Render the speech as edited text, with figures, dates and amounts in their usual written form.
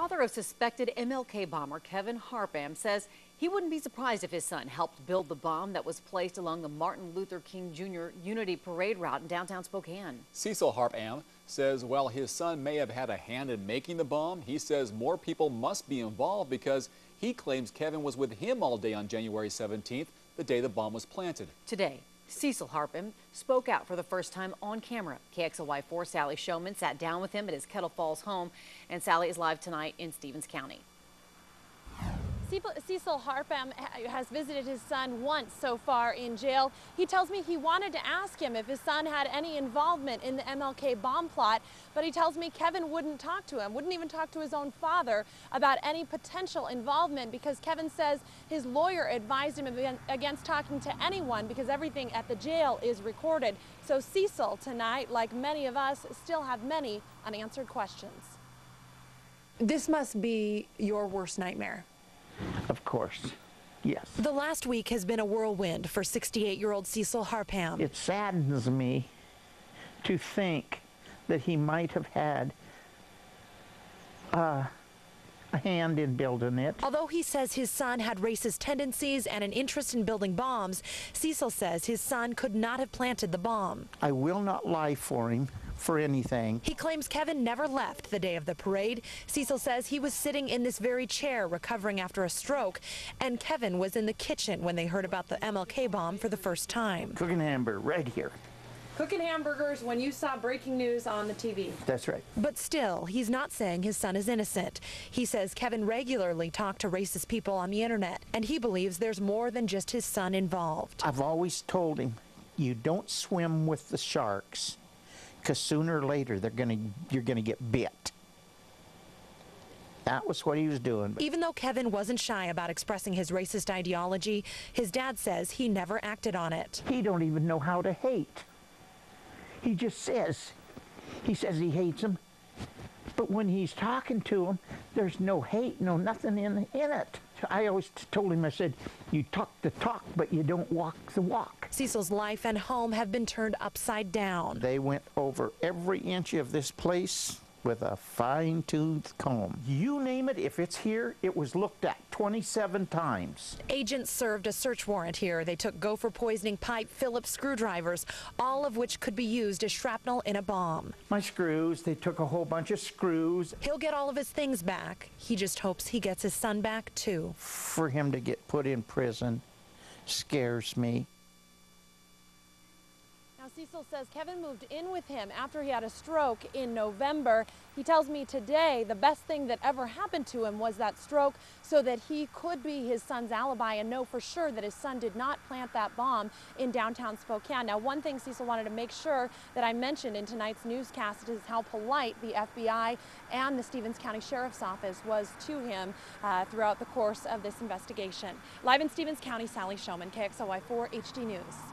father of suspected MLK bomber Kevin Harpham says he wouldn't be surprised if his son helped build the bomb that was placed along the Martin Luther King Jr. Unity Parade route in downtown Spokane. Cecil Harpham says while his son may have had a hand in making the bomb, he says more people must be involved because he claims Kevin was with him all day on January 17th, the day the bomb was planted. Today, Cecil Harpham spoke out for the first time on camera. KXLY4 Sally Showman sat down with him at his Kettle Falls home, and Sally is live tonight in Stevens County. Cecil Harpham has visited his son once so far in jail. He tells me he wanted to ask him if his son had any involvement in the MLK bomb plot, but he tells me Kevin wouldn't talk to him, wouldn't even talk to his own father about any potential involvement because Kevin says his lawyer advised him against talking to anyone because everything at the jail is recorded. So Cecil tonight, like many of us, still have many unanswered questions. This must be your worst nightmare. Of course, yes. The last week has been a whirlwind for 68-year-old Cecil Harpham. It saddens me to think that he might have had a hand in building it. Although he says his son had racist tendencies and an interest in building bombs, Cecil says his son could not have planted the bomb. I will not lie for him. For anything. He claims Kevin never left the day of the parade. Cecil says he was sitting in this very chair recovering after a stroke, and Kevin was in the kitchen when they heard about the MLK bomb for the first time. Cooking hamburger right here. Cooking hamburgers when you saw breaking news on the TV. That's right. But still, he's not saying his son is innocent. He says Kevin regularly talked to racist people on the internet, and he believes there's more than just his son involved. I've always told him, you don't swim with the sharks, because sooner or later you're gonna get bit. That was what he was doing. Even though Kevin wasn't shy about expressing his racist ideology, his dad says he never acted on it. He don't even know how to hate. He just says, he hates him, but when he's talking to him, there's no hate, no nothing in it. I always told him, I said, you talk the talk, but you don't walk the walk. Cecil's life and home have been turned upside down. They went over every inch of this place with a fine-tooth comb. You name it, if it's here, it was looked at 27 times. Agents served a search warrant here. They took gopher poisoning pipe, Phillips screwdrivers, all of which could be used as shrapnel in a bomb. My screws, they took a whole bunch of screws. He'll get all of his things back. He just hopes he gets his son back, too. For him to get put in prison scares me. Cecil says Kevin moved in with him after he had a stroke in November. He tells me today the best thing that ever happened to him was that stroke so that he could be his son's alibi and know for sure that his son did not plant that bomb in downtown Spokane. Now, one thing Cecil wanted to make sure that I mentioned in tonight's newscast is how polite the FBI and the Stevens County Sheriff's Office was to him throughout the course of this investigation. Live in Stevens County, Sally Showman, KXLY4 HD News.